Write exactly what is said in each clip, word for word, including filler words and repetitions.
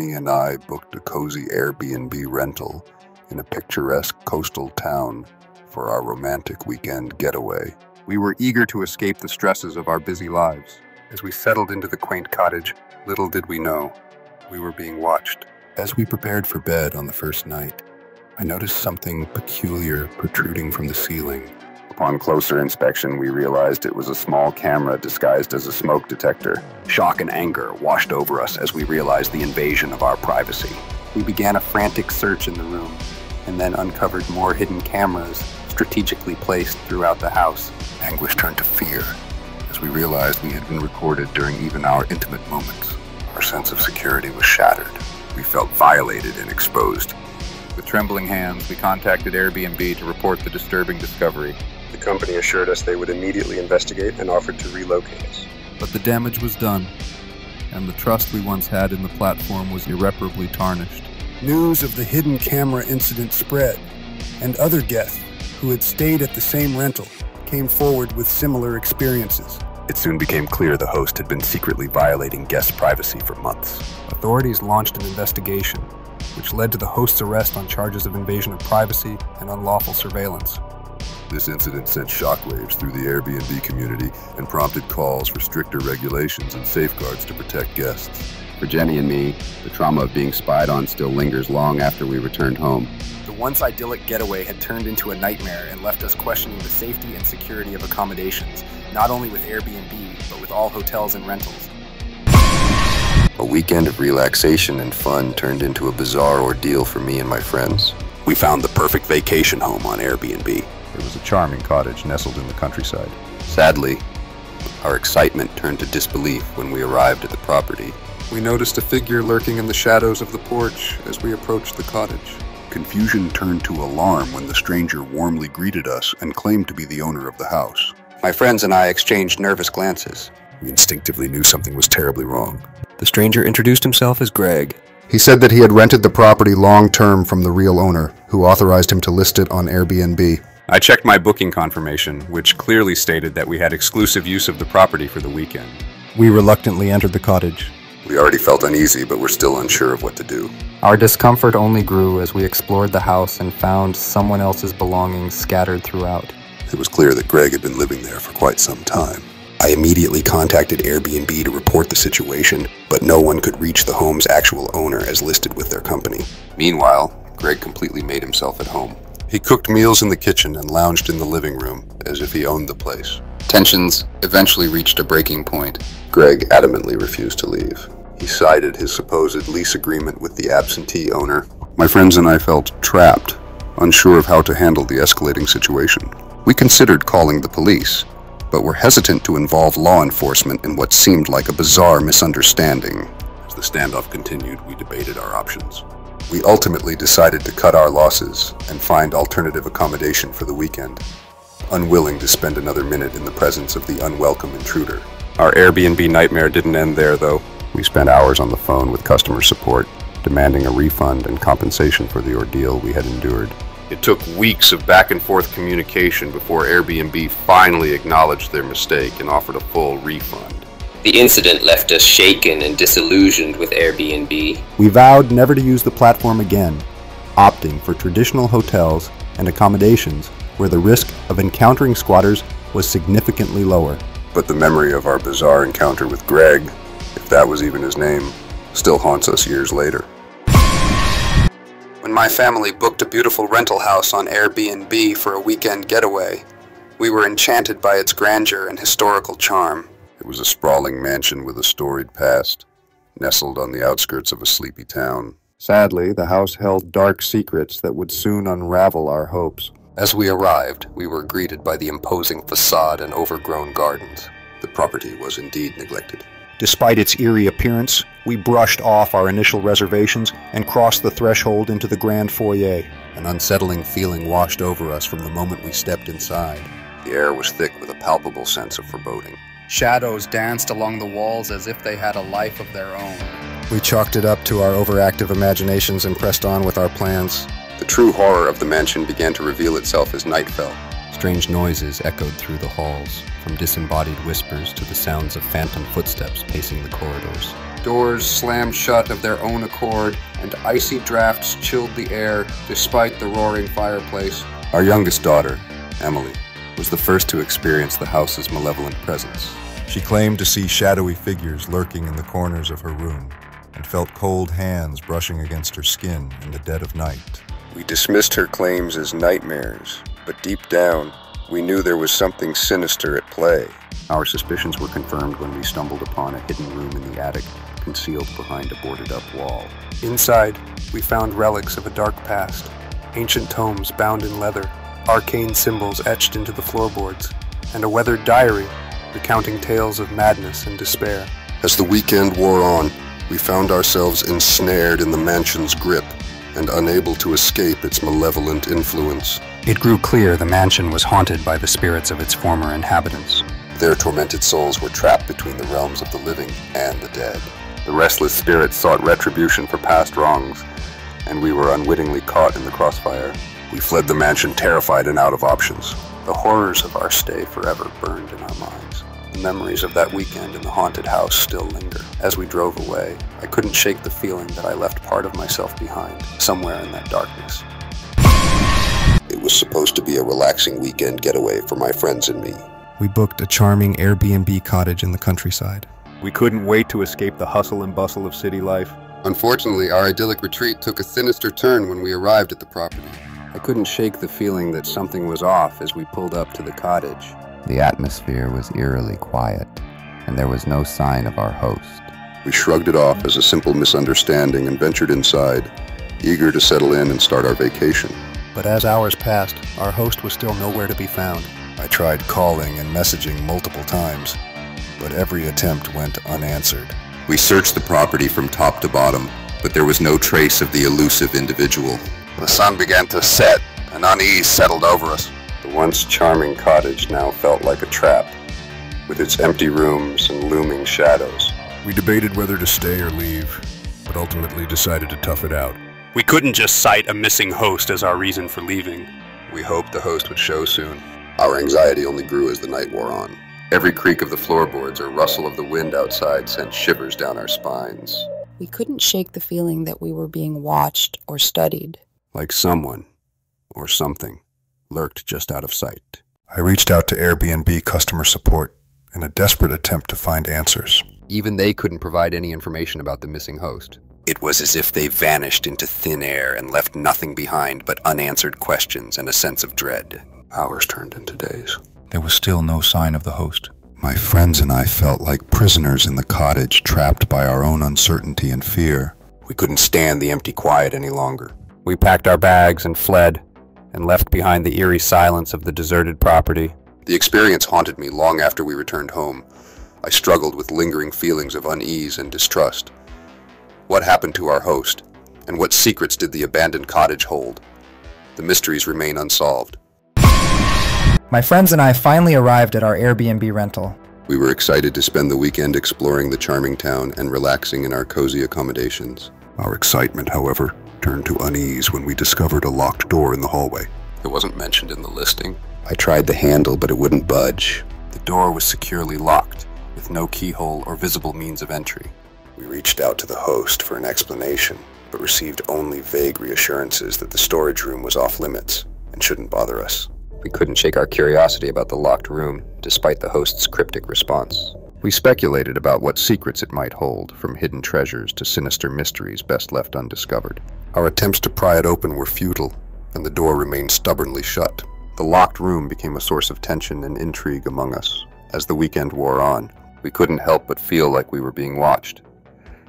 Annie and I booked a cozy Airbnb rental in a picturesque coastal town for our romantic weekend getaway. We were eager to escape the stresses of our busy lives. As we settled into the quaint cottage, little did we know, we were being watched. As we prepared for bed on the first night, I noticed something peculiar protruding from the ceiling. Upon closer inspection, we realized it was a small camera disguised as a smoke detector. Shock and anger washed over us as we realized the invasion of our privacy. We began a frantic search in the room, and then uncovered more hidden cameras strategically placed throughout the house. Anguish turned to fear as we realized we had been recorded during even our intimate moments. Our sense of security was shattered. We felt violated and exposed. With trembling hands, we contacted Airbnb to report the disturbing discovery. The company assured us they would immediately investigate and offered to relocate us. But the damage was done, and the trust we once had in the platform was irreparably tarnished. News of the hidden camera incident spread, and other guests who had stayed at the same rental came forward with similar experiences. It soon became clear the host had been secretly violating guest privacy for months. Authorities launched an investigation, which led to the host's arrest on charges of invasion of privacy and unlawful surveillance. This incident sent shockwaves through the Airbnb community and prompted calls for stricter regulations and safeguards to protect guests. For Jenny and me, the trauma of being spied on still lingers long after we returned home. The once idyllic getaway had turned into a nightmare and left us questioning the safety and security of accommodations, not only with Airbnb, but with all hotels and rentals. A weekend of relaxation and fun turned into a bizarre ordeal for me and my friends. We found the perfect vacation home on Airbnb. It was a charming cottage nestled in the countryside. Sadly, our excitement turned to disbelief when we arrived at the property. We noticed a figure lurking in the shadows of the porch as we approached the cottage. Confusion turned to alarm when the stranger warmly greeted us and claimed to be the owner of the house. My friends and I exchanged nervous glances. We instinctively knew something was terribly wrong. The stranger introduced himself as Greg. He said that he had rented the property long-term from the real owner, who authorized him to list it on Airbnb. I checked my booking confirmation, which clearly stated that we had exclusive use of the property for the weekend. We reluctantly entered the cottage. We already felt uneasy, but we're still unsure of what to do. Our discomfort only grew as we explored the house and found someone else's belongings scattered throughout. It was clear that Greg had been living there for quite some time. I immediately contacted Airbnb to report the situation, but no one could reach the home's actual owner as listed with their company. Meanwhile, Greg completely made himself at home. He cooked meals in the kitchen and lounged in the living room, as if he owned the place. Tensions eventually reached a breaking point. Greg adamantly refused to leave. He cited his supposed lease agreement with the absentee owner. My friends and I felt trapped, unsure of how to handle the escalating situation. We considered calling the police, but were hesitant to involve law enforcement in what seemed like a bizarre misunderstanding. As the standoff continued, we debated our options. We ultimately decided to cut our losses and find alternative accommodation for the weekend, unwilling to spend another minute in the presence of the unwelcome intruder. Our Airbnb nightmare didn't end there, though. We spent hours on the phone with customer support, demanding a refund and compensation for the ordeal we had endured. It took weeks of back-and-forth communication before Airbnb finally acknowledged their mistake and offered a full refund. The incident left us shaken and disillusioned with Airbnb. We vowed never to use the platform again, opting for traditional hotels and accommodations where the risk of encountering squatters was significantly lower. But the memory of our bizarre encounter with Greg, if that was even his name, still haunts us years later. When my family booked a beautiful rental house on Airbnb for a weekend getaway, we were enchanted by its grandeur and historical charm. It was a sprawling mansion with a storied past, nestled on the outskirts of a sleepy town. Sadly, the house held dark secrets that would soon unravel our hopes. As we arrived, we were greeted by the imposing facade and overgrown gardens. The property was indeed neglected. Despite its eerie appearance, we brushed off our initial reservations and crossed the threshold into the grand foyer. An unsettling feeling washed over us from the moment we stepped inside. The air was thick with a palpable sense of foreboding. Shadows danced along the walls as if they had a life of their own. We chalked it up to our overactive imaginations and pressed on with our plans. The true horror of the mansion began to reveal itself as night fell. Strange noises echoed through the halls, from disembodied whispers to the sounds of phantom footsteps pacing the corridors. Doors slammed shut of their own accord, and icy drafts chilled the air despite the roaring fireplace. Our youngest daughter, Emily, was the first to experience the house's malevolent presence. She claimed to see shadowy figures lurking in the corners of her room and felt cold hands brushing against her skin in the dead of night. We dismissed her claims as nightmares, but deep down, we knew there was something sinister at play. Our suspicions were confirmed when we stumbled upon a hidden room in the attic, concealed behind a boarded-up wall. Inside, we found relics of a dark past, ancient tomes bound in leather, arcane symbols etched into the floorboards, and a weathered diary recounting tales of madness and despair. As the weekend wore on, we found ourselves ensnared in the mansion's grip and unable to escape its malevolent influence. It grew clear the mansion was haunted by the spirits of its former inhabitants. Their tormented souls were trapped between the realms of the living and the dead. The restless spirits sought retribution for past wrongs, and we were unwittingly caught in the crossfire. We fled the mansion terrified and out of options. The horrors of our stay forever burned in our minds. The memories of that weekend in the haunted house still linger. As we drove away, I couldn't shake the feeling that I left part of myself behind, somewhere in that darkness. It was supposed to be a relaxing weekend getaway for my friends and me. We booked a charming Airbnb cottage in the countryside. We couldn't wait to escape the hustle and bustle of city life. Unfortunately, our idyllic retreat took a sinister turn when we arrived at the property. I couldn't shake the feeling that something was off as we pulled up to the cottage. The atmosphere was eerily quiet, and there was no sign of our host. We shrugged it off as a simple misunderstanding and ventured inside, eager to settle in and start our vacation. But as hours passed, our host was still nowhere to be found. I tried calling and messaging multiple times, but every attempt went unanswered. We searched the property from top to bottom, but there was no trace of the elusive individual. The sun began to set, and unease settled over us. The once charming cottage now felt like a trap, with its empty rooms and looming shadows. We debated whether to stay or leave, but ultimately decided to tough it out. We couldn't just cite a missing host as our reason for leaving. We hoped the host would show soon. Our anxiety only grew as the night wore on. Every creak of the floorboards or rustle of the wind outside sent shivers down our spines. We couldn't shake the feeling that we were being watched or studied. Like someone, or something, lurked just out of sight. I reached out to Airbnb customer support in a desperate attempt to find answers. Even they couldn't provide any information about the missing host. It was as if they vanished into thin air and left nothing behind but unanswered questions and a sense of dread. Hours turned into days. There was still no sign of the host. My friends and I felt like prisoners in the cottage, trapped by our own uncertainty and fear. We couldn't stand the empty quiet any longer. We packed our bags and fled, and left behind the eerie silence of the deserted property. The experience haunted me long after we returned home. I struggled with lingering feelings of unease and distrust. What happened to our host, and what secrets did the abandoned cottage hold? The mysteries remain unsolved. My friends and I finally arrived at our Airbnb rental. We were excited to spend the weekend exploring the charming town and relaxing in our cozy accommodations. Our excitement, however, turned to unease when we discovered a locked door in the hallway. It wasn't mentioned in the listing. I tried the handle, but it wouldn't budge. The door was securely locked, with no keyhole or visible means of entry. We reached out to the host for an explanation, but received only vague reassurances that the storage room was off limits and shouldn't bother us. We couldn't shake our curiosity about the locked room, despite the host's cryptic response. We speculated about what secrets it might hold, from hidden treasures to sinister mysteries best left undiscovered. Our attempts to pry it open were futile, and the door remained stubbornly shut. The locked room became a source of tension and intrigue among us. As the weekend wore on, we couldn't help but feel like we were being watched,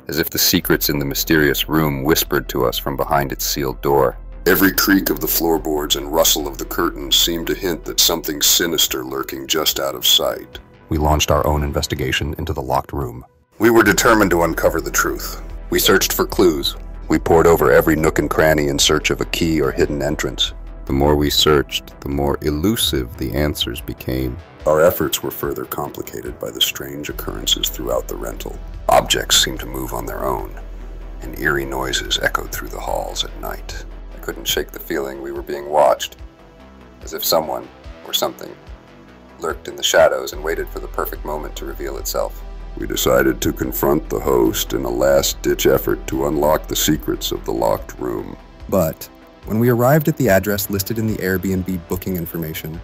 as if the secrets in the mysterious room whispered to us from behind its sealed door. Every creak of the floorboards and rustle of the curtains seemed to hint that something sinister lurking just out of sight. We launched our own investigation into the locked room. We were determined to uncover the truth. We searched for clues. We pored over every nook and cranny in search of a key or hidden entrance. The more we searched, the more elusive the answers became. Our efforts were further complicated by the strange occurrences throughout the rental. Objects seemed to move on their own, and eerie noises echoed through the halls at night. I couldn't shake the feeling we were being watched, as if someone or something lurked in the shadows and waited for the perfect moment to reveal itself. we decided to confront the host in a last-ditch effort to unlock the secrets of the locked room. But when we arrived at the address listed in the Airbnb booking information,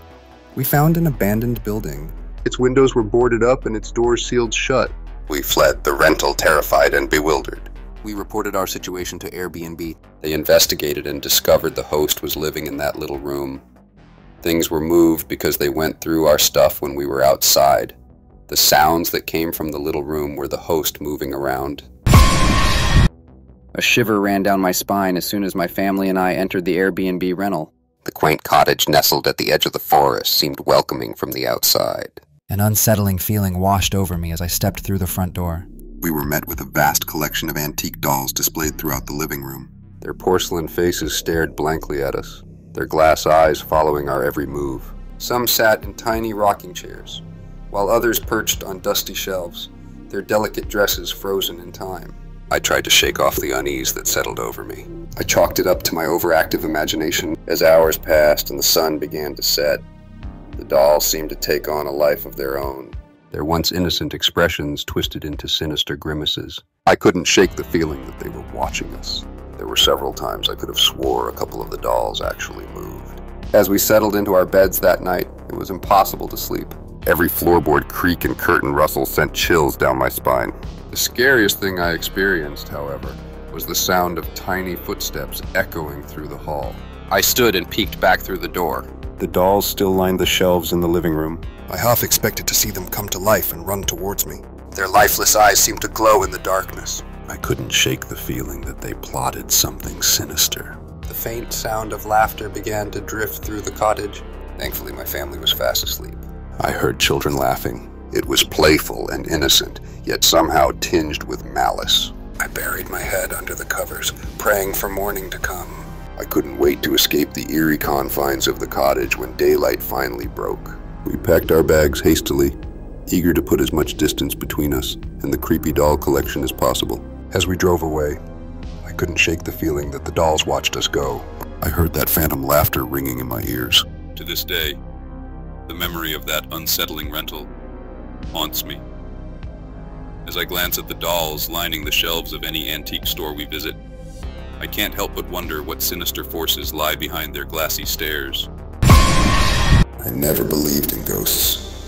we found an abandoned building. Its windows were boarded up and its doors sealed shut. We fled the rental terrified and bewildered. We reported our situation to Airbnb. They investigated and discovered the host was living in that little room. Things were moved because they went through our stuff when we were outside. The sounds that came from the little room were the host moving around. A shiver ran down my spine as soon as my family and I entered the Airbnb rental. The quaint cottage nestled at the edge of the forest seemed welcoming from the outside. An unsettling feeling washed over me as I stepped through the front door. We were met with a vast collection of antique dolls displayed throughout the living room. Their porcelain faces stared blankly at us, their glass eyes following our every move. Some sat in tiny rocking chairs, while others perched on dusty shelves, their delicate dresses frozen in time. I tried to shake off the unease that settled over me. I chalked it up to my overactive imagination. As hours passed and the sun began to set, the dolls seemed to take on a life of their own. Their once innocent expressions twisted into sinister grimaces. I couldn't shake the feeling that they were watching us. There were several times I could have swore a couple of the dolls actually moved. As we settled into our beds that night, it was impossible to sleep. Every floorboard creak and curtain rustle sent chills down my spine. The scariest thing I experienced, however, was the sound of tiny footsteps echoing through the hall. I stood and peeked back through the door. The dolls still lined the shelves in the living room. I half expected to see them come to life and run towards me. Their lifeless eyes seemed to glow in the darkness. I couldn't shake the feeling that they plotted something sinister. The faint sound of laughter began to drift through the cottage. Thankfully, my family was fast asleep. I heard children laughing. It was playful and innocent, yet somehow tinged with malice. I buried my head under the covers, praying for morning to come. I couldn't wait to escape the eerie confines of the cottage when daylight finally broke. We packed our bags hastily, eager to put as much distance between us and the creepy doll collection as possible. As we drove away, I couldn't shake the feeling that the dolls watched us go. I heard that phantom laughter ringing in my ears. To this day, the memory of that unsettling rental haunts me. As I glance at the dolls lining the shelves of any antique store we visit, I can't help but wonder what sinister forces lie behind their glassy stares. I never believed in ghosts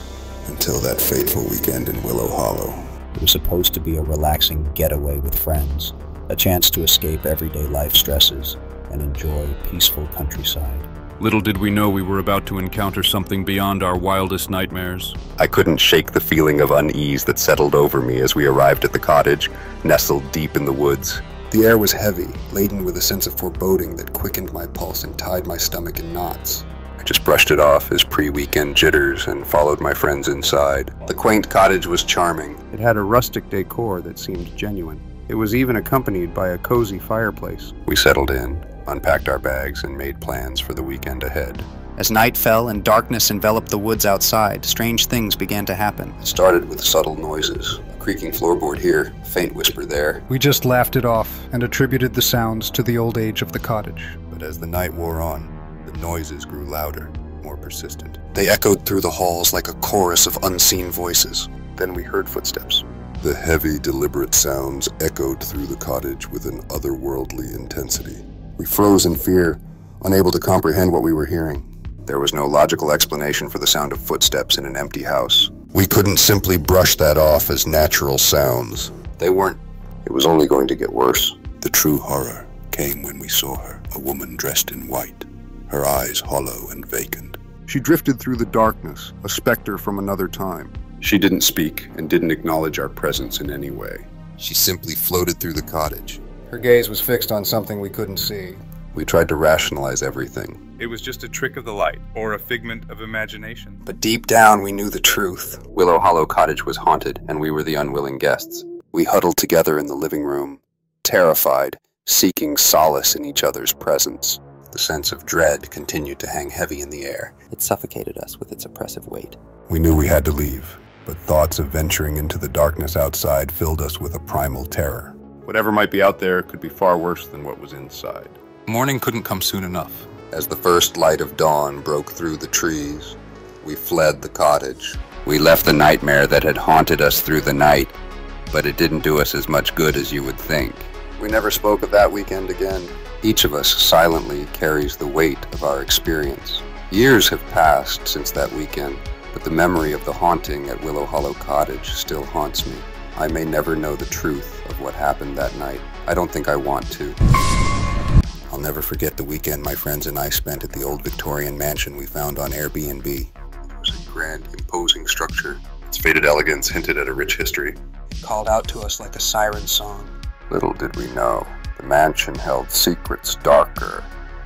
until that fateful weekend in Willow Hollow. It was supposed to be a relaxing getaway with friends, a chance to escape everyday life stresses and enjoy peaceful countryside. Little did we know we were about to encounter something beyond our wildest nightmares. I couldn't shake the feeling of unease that settled over me as we arrived at the cottage, nestled deep in the woods. The air was heavy, laden with a sense of foreboding that quickened my pulse and tied my stomach in knots. I just brushed it off as pre-weekend jitters and followed my friends inside. The quaint cottage was charming. It had a rustic decor that seemed genuine. It was even accompanied by a cozy fireplace. We settled in, unpacked our bags, and made plans for the weekend ahead. As night fell and darkness enveloped the woods outside, strange things began to happen. It started with subtle noises, a creaking floorboard here, a faint whisper there. We just laughed it off and attributed the sounds to the old age of the cottage. But as the night wore on, the noises grew louder, more persistent. They echoed through the halls like a chorus of unseen voices. Then we heard footsteps. The heavy, deliberate sounds echoed through the cottage with an otherworldly intensity. We froze in fear, unable to comprehend what we were hearing. There was no logical explanation for the sound of footsteps in an empty house. We couldn't simply brush that off as natural sounds. They weren't. It was only going to get worse. The true horror came when we saw her, a woman dressed in white, her eyes hollow and vacant. She drifted through the darkness, a specter from another time. She didn't speak and didn't acknowledge our presence in any way. She simply floated through the cottage. Her gaze was fixed on something we couldn't see. We tried to rationalize everything. It was just a trick of the light, or a figment of imagination. But deep down, we knew the truth. Willow Hollow Cottage was haunted, and we were the unwilling guests. We huddled together in the living room, terrified, seeking solace in each other's presence. The sense of dread continued to hang heavy in the air. It suffocated us with its oppressive weight. We knew we had to leave, but thoughts of venturing into the darkness outside filled us with a primal terror. Whatever might be out there could be far worse than what was inside. Morning couldn't come soon enough. As the first light of dawn broke through the trees, we fled the cottage. We left the nightmare that had haunted us through the night, but it didn't do us as much good as you would think. We never spoke of that weekend again. Each of us silently carries the weight of our experience. Years have passed since that weekend, but the memory of the haunting at Willow Hollow Cottage still haunts me. I may never know the truth of what happened that night. I don't think I want to. I'll never forget the weekend my friends and I spent at the old Victorian mansion we found on Airbnb. It was a grand, imposing structure. Its faded elegance hinted at a rich history. It called out to us like a siren song. Little did we know, the mansion held secrets darker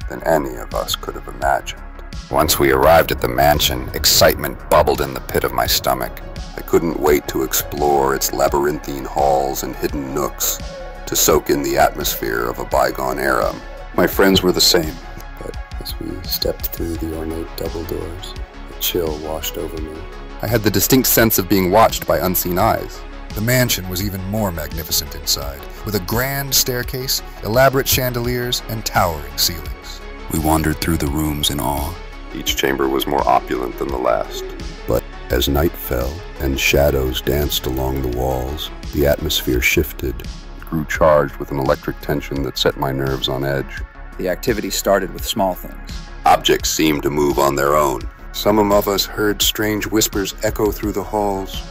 than any of us could have imagined. Once we arrived at the mansion, excitement bubbled in the pit of my stomach. I couldn't wait to explore its labyrinthine halls and hidden nooks, to soak in the atmosphere of a bygone era. My friends were the same, but as we stepped through the ornate double doors, a chill washed over me. I had the distinct sense of being watched by unseen eyes. The mansion was even more magnificent inside, with a grand staircase, elaborate chandeliers, and towering ceilings. We wandered through the rooms in awe. Each chamber was more opulent than the last. But as night fell and shadows danced along the walls, the atmosphere shifted. It grew charged with an electric tension that set my nerves on edge. The activity started with small things. Objects seemed to move on their own. Some of us heard strange whispers echo through the halls.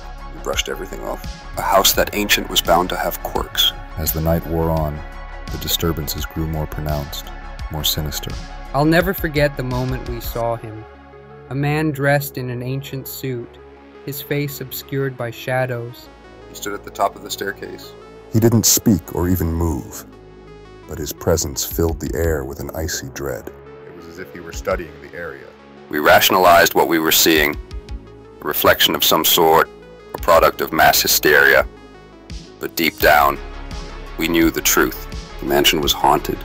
Brushed everything off. A house that ancient was bound to have quirks. As the night wore on, the disturbances grew more pronounced, more sinister. I'll never forget the moment we saw him. A man dressed in an ancient suit, his face obscured by shadows. He stood at the top of the staircase. He didn't speak or even move, but his presence filled the air with an icy dread. It was as if he were studying the area. We rationalized what we were seeing, a reflection of some sort, a product of mass hysteria, but deep down, we knew the truth. The mansion was haunted,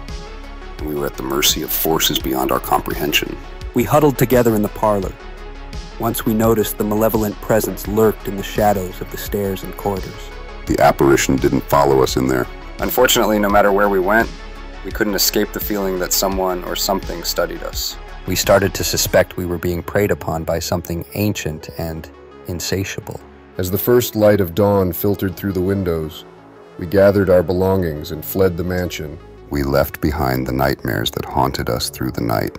and we were at the mercy of forces beyond our comprehension. We huddled together in the parlor. Once we noticed the malevolent presence lurked in the shadows of the stairs and corridors. The apparition didn't follow us in there. Unfortunately, no matter where we went, we couldn't escape the feeling that someone or something studied us. We started to suspect we were being preyed upon by something ancient and insatiable. As the first light of dawn filtered through the windows, we gathered our belongings and fled the mansion. We left behind the nightmares that haunted us through the night.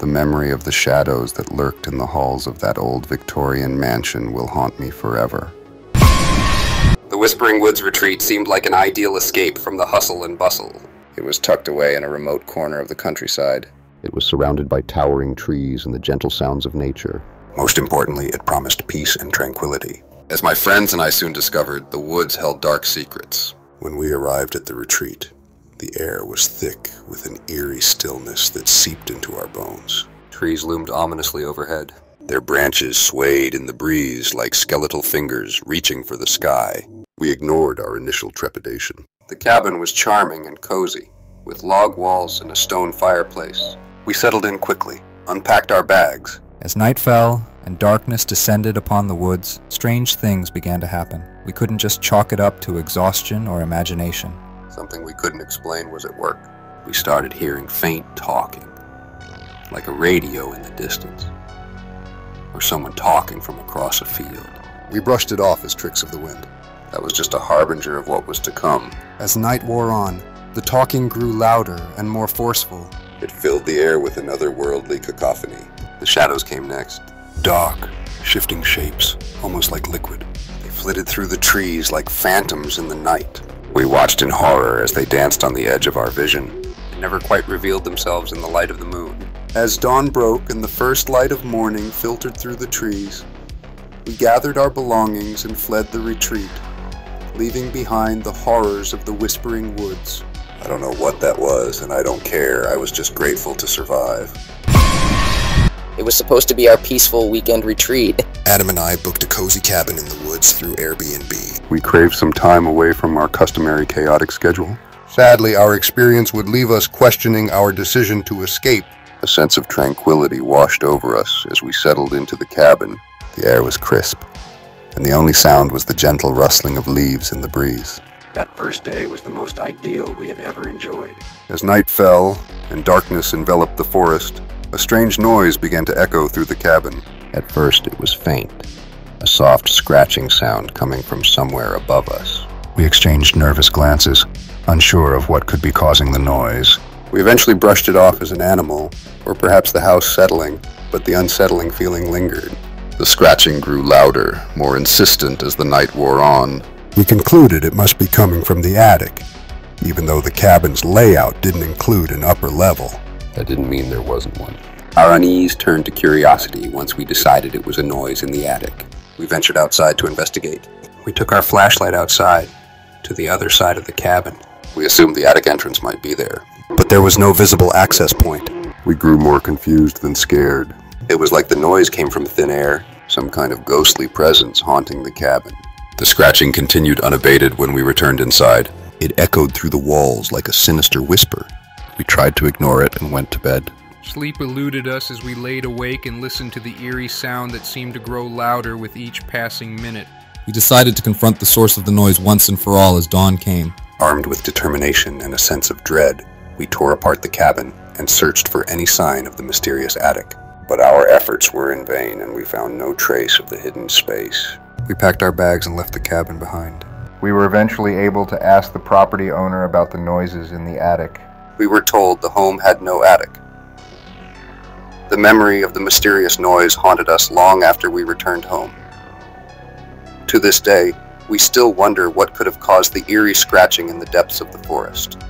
The memory of the shadows that lurked in the halls of that old Victorian mansion will haunt me forever. The Whispering Woods retreat seemed like an ideal escape from the hustle and bustle. It was tucked away in a remote corner of the countryside. It was surrounded by towering trees and the gentle sounds of nature. Most importantly, it promised peace and tranquility. As my friends and I soon discovered, the woods held dark secrets. When we arrived at the retreat, the air was thick with an eerie stillness that seeped into our bones. Trees loomed ominously overhead. Their branches swayed in the breeze like skeletal fingers reaching for the sky. We ignored our initial trepidation. The cabin was charming and cozy, with log walls and a stone fireplace. We settled in quickly, unpacked our bags. As night fell, and darkness descended upon the woods, strange things began to happen. We couldn't just chalk it up to exhaustion or imagination. Something we couldn't explain was at work. We started hearing faint talking, like a radio in the distance, or someone talking from across a field. We brushed it off as tricks of the wind. That was just a harbinger of what was to come. As night wore on, the talking grew louder and more forceful. It filled the air with an otherworldly cacophony. The shadows came next. Dark, shifting shapes, almost like liquid. They flitted through the trees like phantoms in the night. We watched in horror as they danced on the edge of our vision. They never quite revealed themselves in the light of the moon. As dawn broke and the first light of morning filtered through the trees, we gathered our belongings and fled the retreat, leaving behind the horrors of the Whispering Woods. I don't know what that was, and I don't care. I was just grateful to survive. It was supposed to be our peaceful weekend retreat. Adam and I booked a cozy cabin in the woods through Airbnb. We craved some time away from our customary chaotic schedule. Sadly, our experience would leave us questioning our decision to escape. A sense of tranquility washed over us as we settled into the cabin. The air was crisp, and the only sound was the gentle rustling of leaves in the breeze. That first day was the most ideal we had ever enjoyed. As night fell and darkness enveloped the forest, a strange noise began to echo through the cabin. At first, it was faint, a soft scratching sound coming from somewhere above us. We exchanged nervous glances, unsure of what could be causing the noise. We eventually brushed it off as an animal, or perhaps the house settling, but the unsettling feeling lingered. The scratching grew louder, more insistent as the night wore on. We concluded it must be coming from the attic, even though the cabin's layout didn't include an upper level. That didn't mean there wasn't one. Our unease turned to curiosity once we decided it was a noise in the attic. We ventured outside to investigate. We took our flashlight outside, to the other side of the cabin. We assumed the attic entrance might be there. But there was no visible access point. We grew more confused than scared. It was like the noise came from thin air, some kind of ghostly presence haunting the cabin. The scratching continued unabated when we returned inside. It echoed through the walls like a sinister whisper. We tried to ignore it and went to bed. Sleep eluded us as we laid awake and listened to the eerie sound that seemed to grow louder with each passing minute. We decided to confront the source of the noise once and for all as dawn came. Armed with determination and a sense of dread, we tore apart the cabin and searched for any sign of the mysterious attic. But our efforts were in vain, and we found no trace of the hidden space. We packed our bags and left the cabin behind. We were eventually able to ask the property owner about the noises in the attic. We were told the home had no attic. The memory of the mysterious noise haunted us long after we returned home. To this day, we still wonder what could have caused the eerie scratching in the depths of the forest.